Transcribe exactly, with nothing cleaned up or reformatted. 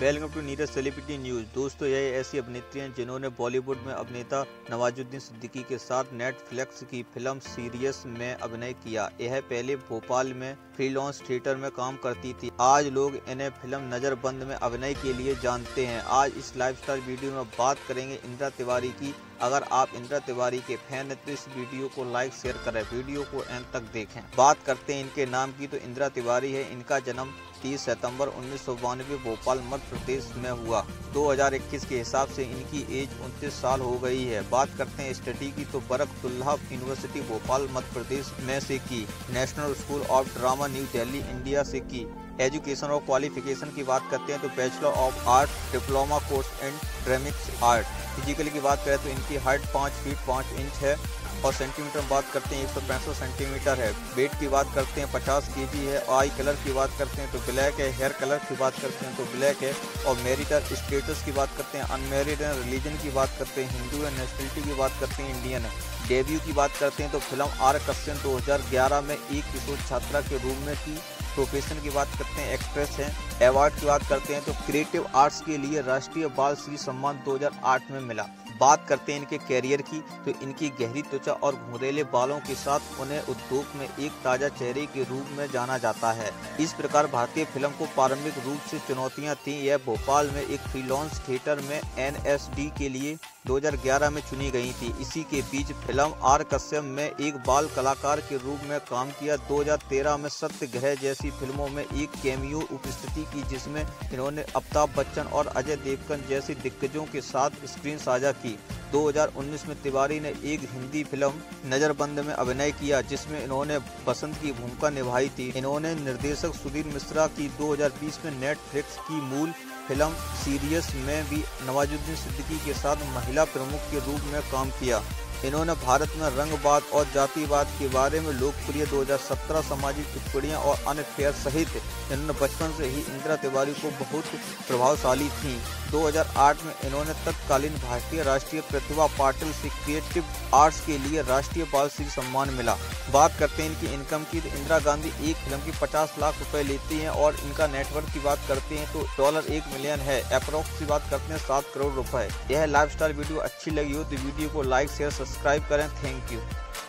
Welcome to Neeraj celebrity news. दोस्तों, यह ऐसी अभिनेत्री हैं जिन्होंने बॉलीवुड में अभिनेता नवाजुद्दीन सिद्दीकी के साथ नेटफ्लिक्स की फिल्म सीरियस में अभिनय किया। यह पहले भोपाल में फ्रीलांस थिएटर में काम करती थी। आज लोग इन्हें फिल्म नजर बंद में अभिनय के लिए जानते हैं। आज इस लाइफस्टाइल वीडियो में बात करेंगे इंदिरा तिवारी की। अगर आप इंदिरा तिवारी के फैन हैं तो इस वीडियो को लाइक शेयर करें, वीडियो को एंड तक देखें। बात करते हैं इनके नाम की तो इंदिरा तिवारी है। इनका जन्म तीस सितंबर उन्नीस सौ बानवे भोपाल मध्य प्रदेश में हुआ। दो हज़ार इक्कीस के हिसाब से इनकी एज उनतीस साल हो गई है। बात करते हैं स्टडी की तो बरकतुल्लाह यूनिवर्सिटी भोपाल मध्य प्रदेश में से की, national school of drama new Delhi India से की। एजुकेशन और क्वालिफिकेशन की बात करते हैं तो bachelor of art, diploma course in dramatics art. Physical की बात करें तो इनकी हाइट पाँच फीट पाँच इंच है और सेंटीमीटर में बात करते हैं एक सौ पैंसठ सेंटीमीटर है। वेट की बात करते हैं पचास के जी है। आई कलर की बात करते हैं तो ब्लैक है। हेयर कलर की बात करते हैं तो ब्लैक है। और मैरिटल स्टेटस की बात करते हैं अनमेरिड है। रिलीजन की बात करते हैं हिंदू है। नेशनलिटी की बात करते हैं इंडियन है। डेब्यू की बात करते हैं तो फिल्म आर कश्यन दो हज़ार ग्यारह में एक किशोर छात्रा के रूप में की। प्रोफेशन की बात करते हैं एक्ट्रेस हैं। अवार्ड की बात करते हैं तो क्रिएटिव आर्ट्स के लिए राष्ट्रीय बाल श्री सम्मान दो हज़ार आठ में मिला। बात करते हैं इनके कैरियर की तो इनकी गहरी त्वचा और घुंघरेले बालों के साथ उन्हें उद्योग में एक ताज़ा चेहरे के रूप में जाना जाता है। इस प्रकार भारतीय फिल्म को प्रारंभिक रूप से चुनौतियां थीं। यह भोपाल में एक फ्रीलांस थिएटर में एन एस डी के लिए दो हज़ार ग्यारह में चुनी गई थी। इसी के बीच फिल्म आर कश्यप में एक बाल कलाकार के रूप में काम किया। दो हज़ार तेरह में सत्यग्रह जैसी फिल्मों में एक कैमियो उपस्थिति की, जिसमें इन्होंने अमिताभ बच्चन और अजय देवगन जैसे दिग्गजों के साथ स्क्रीन साझा की। दो हज़ार उन्नीस में तिवारी ने एक हिंदी फिल्म नजरबंद में अभिनय किया, जिसमें इन्होंने बसंत की भूमिका निभाई थी। इन्होंने निर्देशक सुधीर मिश्रा की दो हज़ार बीस में नेटफ्लिक्स की मूल फिल्म सीरियस में भी नवाजुद्दीन सिद्दीकी के साथ महिला प्रमुख के रूप में काम किया। इन्होंने भारत में रंगवाद और जातिवाद के बारे में लोकप्रिय दो हज़ार सत्रह सामाजिक टिप्पणियां और अनफेयर सहित इन्होंने बचपन से ही इंदिरा तिवारी को बहुत प्रभावशाली थी। दो हज़ार आठ में इन्होंने तत्कालीन भारतीय राष्ट्रीय प्रतिभा पाटिल से क्रिएटिव आर्ट्स के लिए राष्ट्रीय बाल श्री सम्मान मिला। बात करते हैं इनकी इनकम की तो इंदिरा गांधी एक फिल्म की पचास लाख रुपए लेती हैं और इनका नेटवर्क की बात करते हैं तो डॉलर एक मिलियन है। अप्रोक्स की बात करते हैं सात करोड़ रुपए। यह लाइफस्टाइल वीडियो अच्छी लगी हो तो वीडियो को लाइक शेयर सब्सक्राइब करें। Thank you.